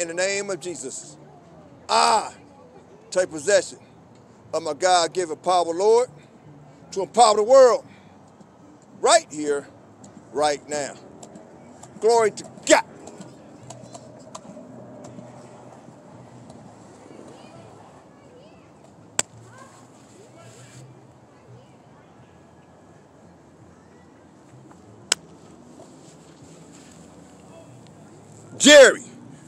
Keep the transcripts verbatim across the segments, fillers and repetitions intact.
in the name of Jesus. I take possession of my God-given power, Lord, to empower the world right here, right now. Glory to God. Jerry,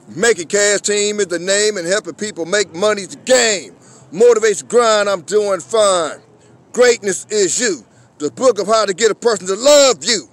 Making Cash Team is the name, and helping people make money's the game. Motivates grind, I'm doing fine. Greatness is you. The book of how to get a person to love you.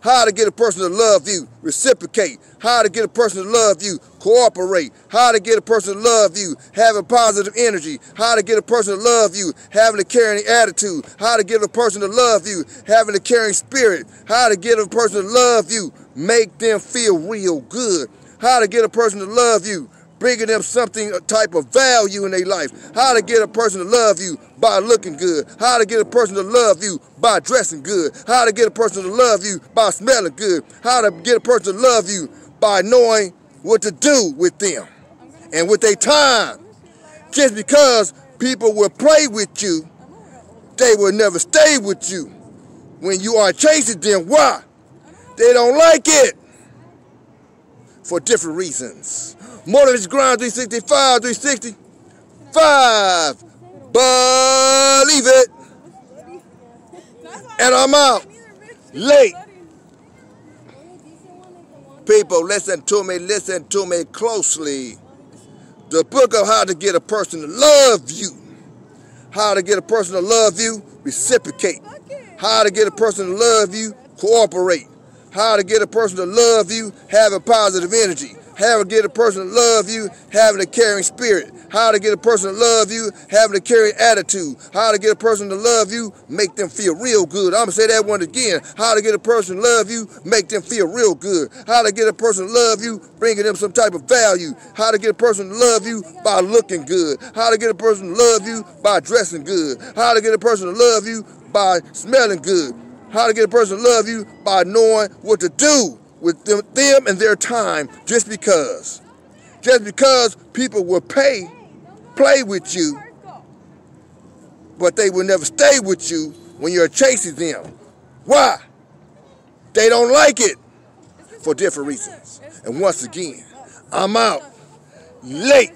How to get a person to love you. Reciprocate. How to get a person to love you. Cooperate. How to get a person to love you. Having positive energy. How to get a person to love you. Having a caring attitude. How to get a person to love you. Having a caring spirit. How to get a person to love you. Make them feel real good. How to get a person to love you. Bringing them something, a type of value in their life. How to get a person to love you by looking good. How to get a person to love you by dressing good. How to get a person to love you by smelling good. How to get a person to love you by knowing what to do with them and with their time. Just because people will play with you, they will never stay with you. When you are chasing them, why? They don't like it for different reasons. Motivates Grind three sixty-five, three sixty-five. Believe it. And I'm out. Late. People, listen to me. Listen to me closely. The book of how to get a person to love you. How to get a person to love you. Reciprocate. How to get a person to love you. Cooperate. How to get a person to love you, having positive energy. How to get a person to love you, having a caring spirit. How to get a person to love you, having a caring attitude. How to get a person to love you, make them feel real good. I'm going to say that one again. How to get a person to love you, make them feel real good. How to get a person to love you, bringing them some type of value. How to get a person to love you by looking good. How to get a person to love you by dressing good. How to get a person to love you by smelling good. How to get a person to love you by knowing what to do with them, them and their time. Just because. Just because people will pay, play with you, but they will never stay with you when you're chasing them. Why? They don't like it for different reasons. And once again, I'm out. Late.